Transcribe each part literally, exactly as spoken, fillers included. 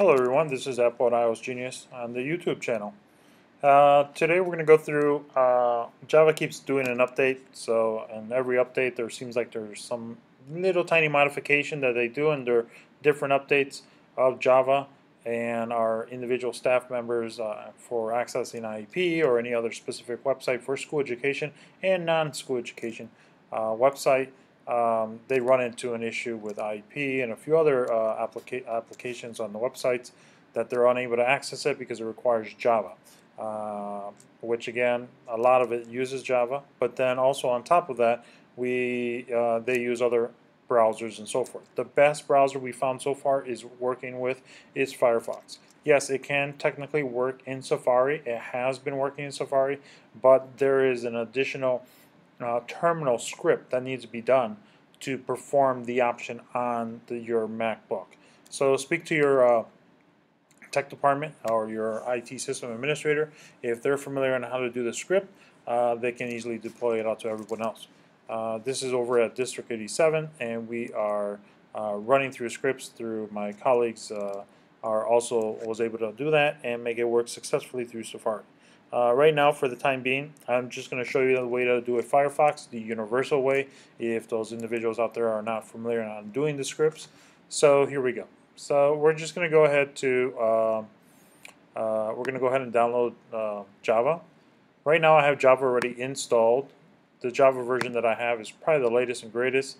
Hello everyone, this is Apple and iOS Genius on the YouTube channel. Uh, today we're going to go through, uh, Java keeps doing an update, so in every update there seems like there's some little tiny modification that they do, and there are different updates of Java and our individual staff members uh, for accessing I E P or any other specific website for school education and non-school education uh, website. Um, they run into an issue with I E P and a few other uh, applica applications on the websites that they're unable to access it because it requires Java, uh, which again, a lot of it uses Java, but then also on top of that, we uh, they use other browsers and so forth. The best browser we found so far is working with is Firefox. Yes, it can technically work in Safari. It has been working in Safari, but there is an additional Uh, terminal script that needs to be done to perform the option on the, your MacBook. So speak to your uh, tech department or your I T system administrator. If they're familiar on how to do the script, uh, they can easily deploy it out to everyone else. Uh, this is over at District eighty-seven, and we are uh, running through scripts through my colleagues uh, are also was able to do that and make it work successfully through Safari. Uh, right now, for the time being, I'm just going to show you the way to do it Firefox, the universal way, if those individuals out there are not familiar on doing the scripts. So here we go. So we're just going to go ahead to, uh, uh, we're going to go ahead and download uh, Java. Right now I have Java already installed. The Java version that I have is probably the latest and greatest.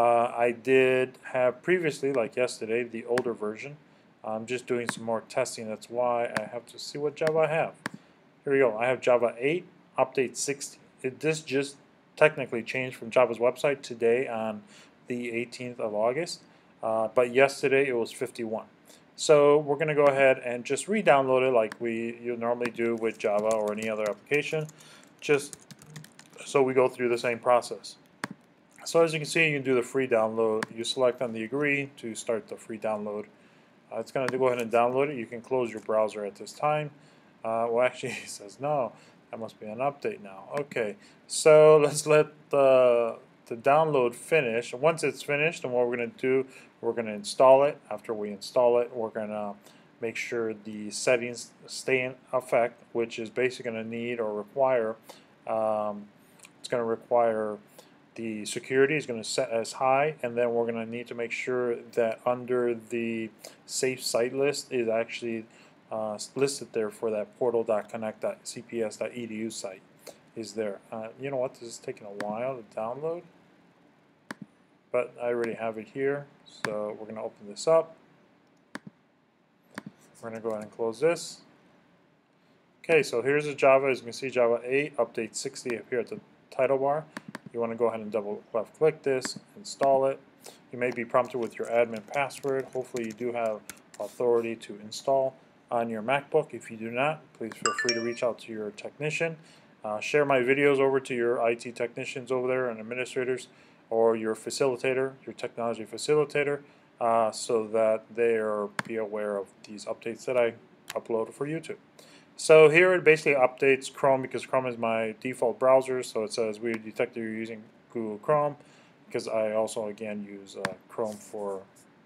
Uh, I did have previously, like yesterday, the older version. I'm just doing some more testing, that's why I have to see what Java I have. Here we go. I have Java eight Update sixty. It, this just technically changed from Java's website today on the eighteenth of August, uh, but yesterday it was fifty-one. So we're going to go ahead and just re-download it like we you normally do with Java or any other application, just so we go through the same process. So as you can see, you can do the free download. You select on the agree to start the free download. Uh, it's going to go ahead and download it. You can close your browser at this time. Uh, well, actually, he says no. That must be an update now. Okay, so let's let the the download finish. Once it's finished, and what we're going to do, we're going to install it. After we install it, we're going to make sure the settings stay in effect, which is basically going to need or require. Um, it's going to require the security is going to set as high, and then we're going to need to make sure that under the safe site list is actually Uh, listed there for that portal dot connect dot C P S dot E D U site is there. Uh, you know what, this is taking a while to download, but I already have it here, so we're going to open this up. We're going to go ahead and close this. Okay, so here's the Java. As you can see, Java eight Update sixty up here at the title bar. You want to go ahead and double left click this, install it. You may be prompted with your admin password. Hopefully you do have authority to install on your MacBook. If you do not, please feel free to reach out to your technician. Uh, share my videos over to your I T technicians over there and administrators, or your facilitator, your technology facilitator, uh, so that they are be aware of these updates that I upload for YouTube. So here it basically updates Chrome, because Chrome is my default browser, so it says we detected you're using Google Chrome, because I also again use uh, Chrome for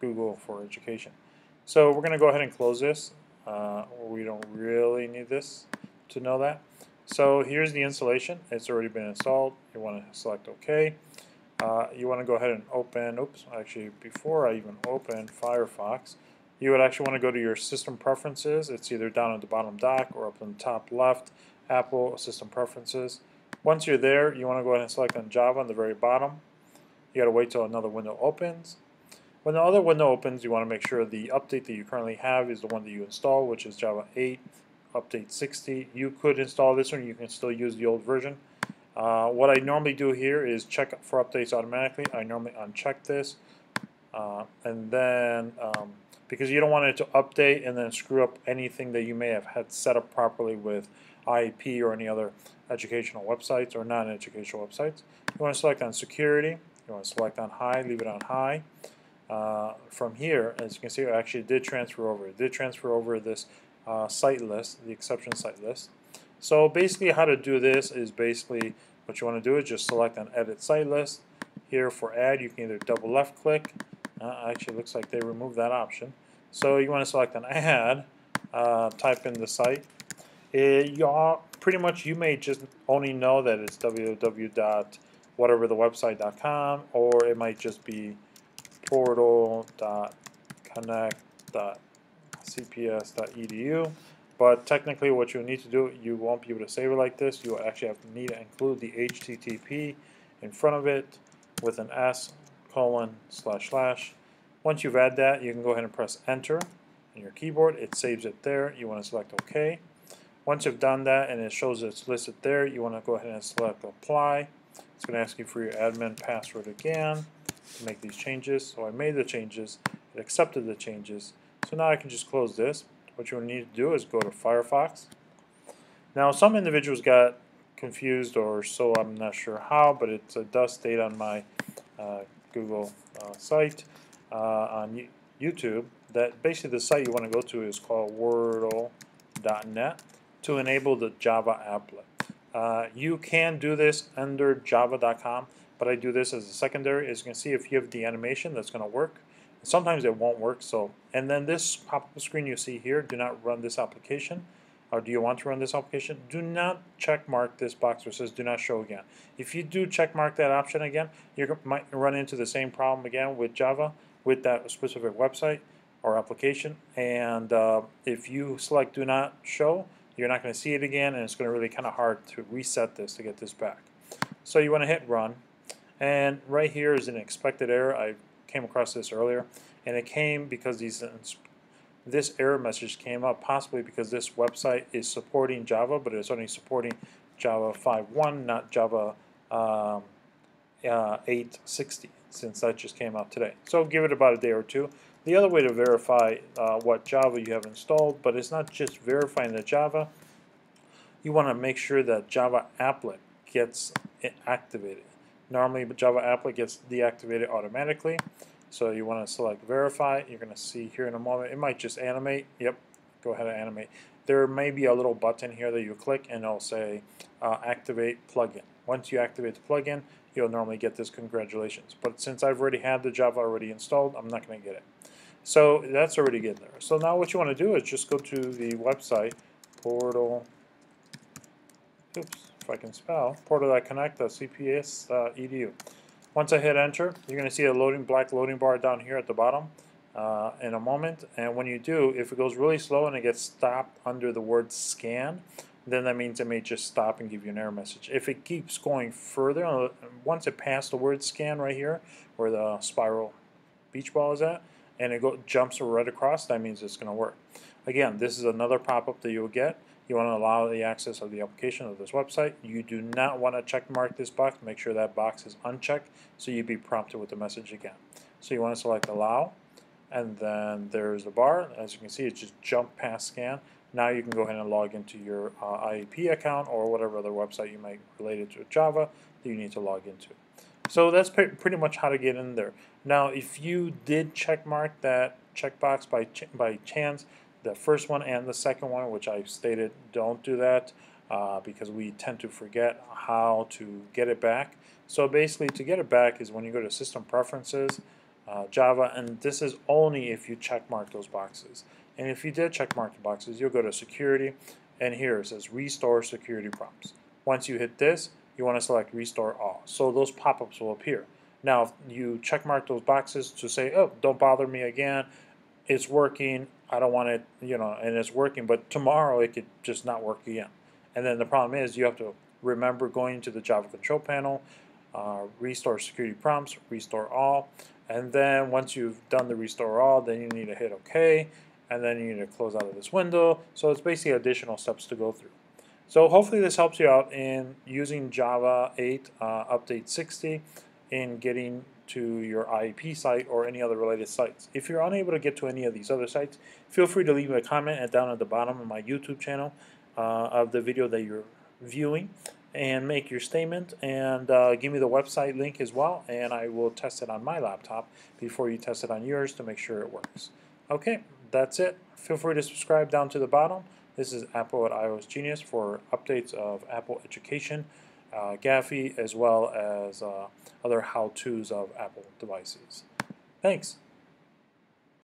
Google for education. So we're going to go ahead and close this. Uh, we don't really need this to know that. So here's the installation. It's already been installed. You want to select OK. Uh, you want to go ahead and open, oops, actually before I even open Firefox, you would actually want to go to your system preferences. It's either down at the bottom dock or up in the top left, Apple System Preferences. Once you're there, you want to go ahead and select on Java on the very bottom. You got to wait till another window opens. When the other window opens, you want to make sure the update that you currently have is the one that you install, which is Java eight Update sixty. You could install this one. You can still use the old version. Uh, what I normally do here is check for updates automatically. I normally uncheck this. Uh, and then, um, because you don't want it to update and then screw up anything that you may have had set up properly with I E P or any other educational websites or non-educational websites. You want to select on security. You want to select on high. Leave it on high. Uh, from here, as you can see, it actually did transfer over. It did transfer over this uh, site list, the exception site list. So basically how to do this is basically what you want to do is just select on edit site list. Here for add, you can either double left click. Uh, actually, it looks like they removed that option. So you want to select an ad, uh, type in the site. It, you all, pretty much you may just only know that it's w w w dot whatever the website dot com, or it might just be portal dot connect dot c p s dot e d u. But technically what you need to do, you won't be able to save it like this. You actually have to need to include the H T T P in front of it with an S colon slash slash. Once you've added that, you can go ahead and press enter on your keyboard. It saves it there. You want to select OK. Once you've done that and it shows it's listed there, you want to go ahead and select apply. It's going to ask you for your admin password again to make these changes. So I made the changes. It accepted the changes. So now I can just close this. What you'll need to do is go to Firefox. Now some individuals got confused, or so, I'm not sure how, but it uh, does state on my uh, Google uh, site uh, on YouTube that basically the site you want to go to is called wordle dot net to enable the Java applet. Uh, you can do this under java dot com, but I do this as a secondary. As you can see, if you have the animation, that's going to work. Sometimes it won't work. So, and then this pop-up screen you see here, do not run this application, or do you want to run this application? Do not check mark this box where it says do not show again. If you do check mark that option again, you might run into the same problem again with Java, with that specific website or application. And uh, if you select do not show, you're not going to see it again, and it's going to really kind of hard to reset this to get this back. So you want to hit run, and right here is an expected error. I came across this earlier, and it came because these this error message came up, possibly because this website is supporting Java, but it's only supporting Java five point one, not Java um, uh, eight sixty, since that just came out today. So give it about a day or two. The other way to verify uh, what Java you have installed, but it's not just verifying the Java, you want to make sure that Java applet gets activated. Normally Java applet gets deactivated automatically, so you want to select verify. You're going to see here in a moment, it might just animate. Yep, go ahead and animate. There may be a little button here that you click and it'll say uh, activate plugin. Once you activate the plugin, you'll normally get this congratulations, but since I've already had the Java already installed, I'm not going to get it. So that's already getting there. So now what you want to do is just go to the website portal, oops, I can spell, portal dot connect dot c p s dot e d u. Once I hit enter, you're going to see a loading black loading bar down here at the bottom uh, in a moment. And when you do, if it goes really slow and it gets stopped under the word scan, then that means it may just stop and give you an error message. If it keeps going further, once it passed the word scan right here, where the spiral beach ball is at, and it go, jumps right across, that means it's going to work. Again, this is another pop-up that you'll get. You want to allow the access of the application of this website. You do not want to check mark this box. Make sure that box is unchecked, so you'd be prompted with the message again. So you want to select allow, and then there's the bar. As you can see, it just jumped past scan. Now you can go ahead and log into your uh, I E P account or whatever other website you might relate it to Java that you need to log into. So that's pretty much how to get in there. Now, if you did check mark that checkbox by ch by chance, the first one and the second one, which I've stated, don't do that uh, because we tend to forget how to get it back. So basically, to get it back is when you go to System Preferences, uh, Java, and this is only if you check mark those boxes. And if you did check mark the boxes, you'll go to Security, and here it says Restore Security Prompts. Once you hit this, you want to select Restore All. So those pop-ups will appear. Now, if you check mark those boxes to say, oh, don't bother me again, it's working, I don't want it, you know, and it's working, but tomorrow it could just not work again. And then the problem is you have to remember going to the Java control panel, uh, restore security prompts, restore all, and then once you've done the restore all, then you need to hit OK, and then you need to close out of this window. So it's basically additional steps to go through. So hopefully this helps you out in using Java eight uh, Update sixty in getting to your I E P site or any other related sites. If you're unable to get to any of these other sites, feel free to leave me a comment at down at the bottom of my YouTube channel uh, of the video that you're viewing, and make your statement, and uh, give me the website link as well, and I will test it on my laptop before you test it on yours to make sure it works. Okay, that's it. Feel free to subscribe down to the bottom. This is Apple at iOS Genius for updates of Apple education, Uh, Gaffe, as well as uh, other how-tos of Apple devices. Thanks.